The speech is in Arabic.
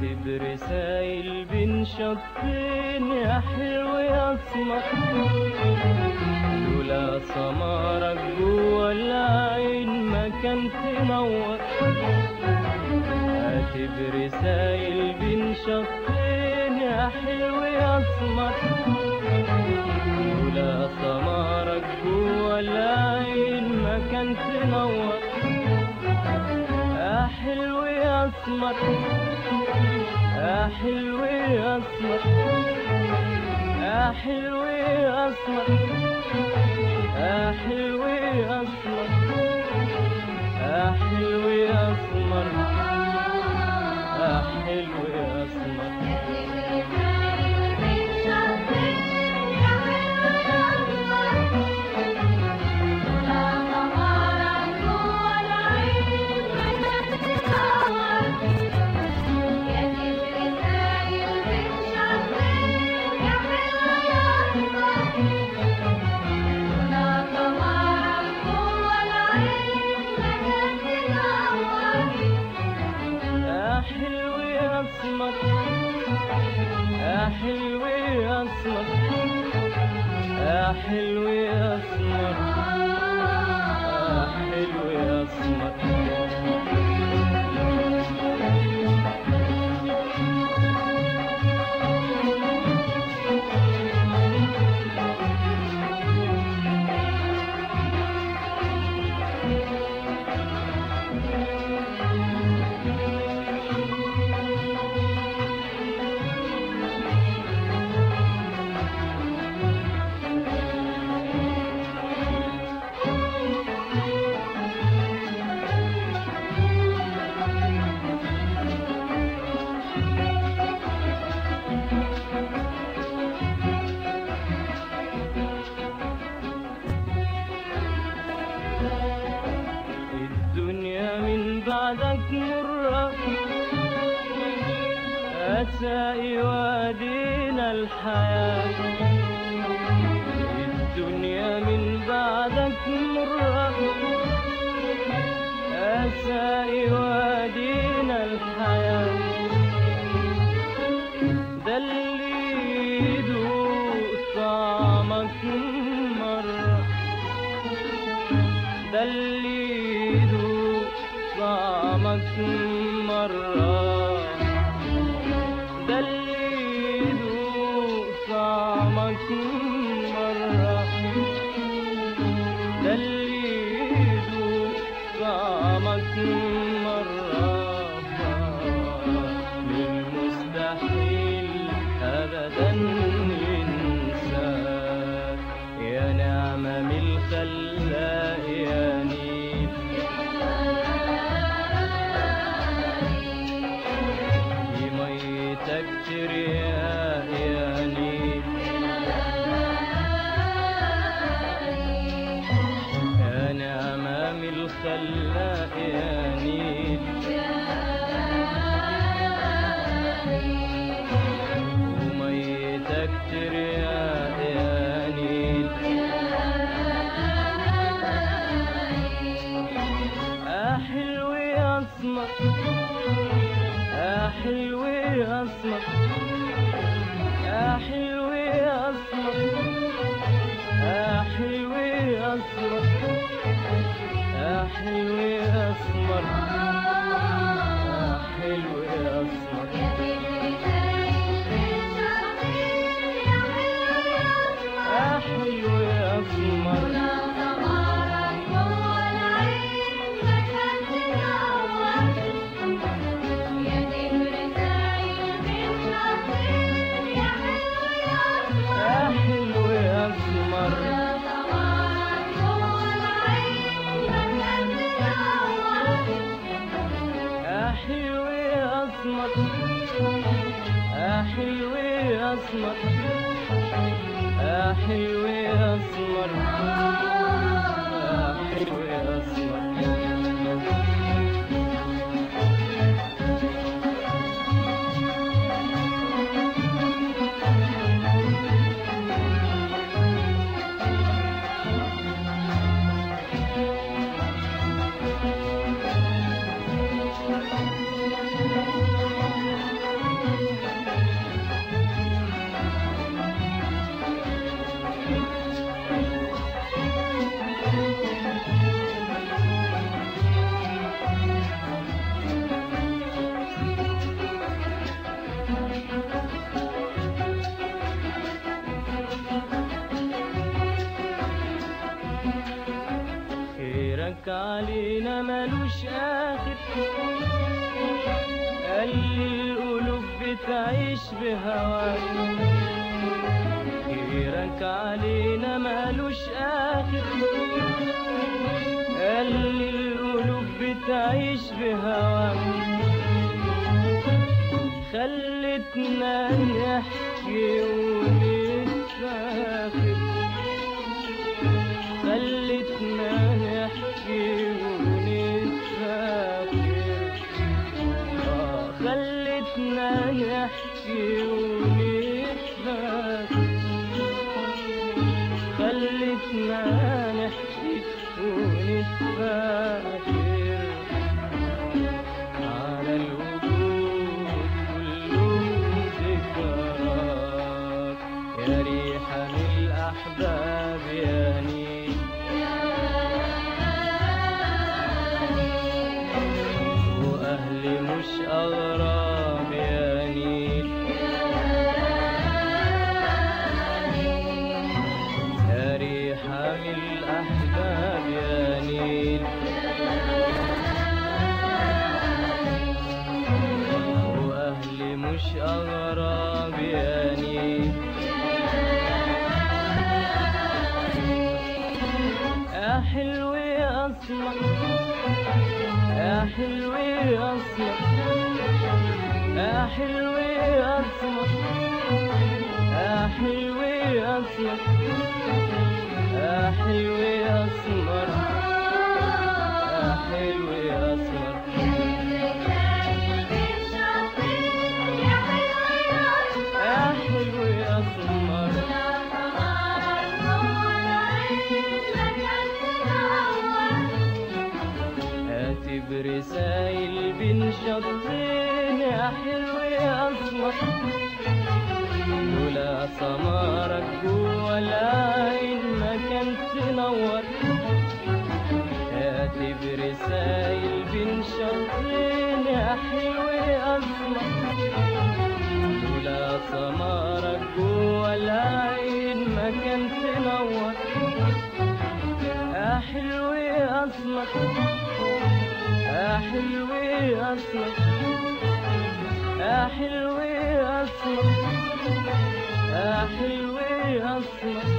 بكتب رسايل بين شطين يا حلو يا اسمر، لولا سمارك جوا العين ما كان تنور. كاتب رسايل بين شطين يا حلو يا اسمر، لولا سمارك جوا العين ما كان تنور. يا حلو يا اسمر، يا حلو يا اسمر، يا حلو يا اسمر، يا حلو يا اسمر، يا حلو يا اسمر، يا حلو يا اسمر. يا حلو يا اسمر، يا حلو يا اسمر، يا حلو يا اسمر. أسائي وادينا الحياة، الدنيا من بعدك مرة. أسائي وادينا الحياة، ده اللي يدوق طعمك مرة، ده اللي يدوق طعمك مرة، ده اللي يدوق طعمك مرة، ده اللي يدوق طعمك مرة. من المستحيل أبدا ينسى، يا نعمة من الخلاق يا نيل. يا نعمة من الخلاق يا نيل، وميتك ترياق يا نيل. يا حلو يا اسمر، يا حلو يا اسمر، يا حلو يا اسمر، يا حلو يا اسمر، يا حلو يا اسمر، يا حلو يا اسمر. يا حلو يا اسمر، يا حلو يا اسمر، يا حلو يا اسمر. ضحك علينا ملوش آخر، قال لي القلوب بتعيش بهواك، غيرك علينا ملوش آخر، قال لي القلوب بتعيش بهواك، خلتنا نحكي ونتفاخر، خلتنا نحكي ونتفاخر، خلتنا نحكي ونتفاخر، خلتنا نحكي ونتفاخر، على الوجود كله ذكرك، يا ريحة الأحباب يا نيل. مش أغراب يا نيل، يا ريحة من الأحباب يا نيل، وأهلي مش أغراب يا نيل، يا حلوة يا أصلك، يا حلوة يا أصلك، يا حلوة يا أصلك، يا حلوة يا أصلك، يا حلوة يا أصلك، يا حلوة يا أصلك. برسايل بين شطين يا حلو يا أصلك، لولا سمارك جوا العين ما كانت تنور، هاتي برسايل بين شطين يا حلو يا أصلك، لولا سمارك جوا العين ما كانت تنور، يا حلو يا أصلك، يا حلوة يا أصلك، يا حلوة يا أصلك، يا حلوة يا أصلك.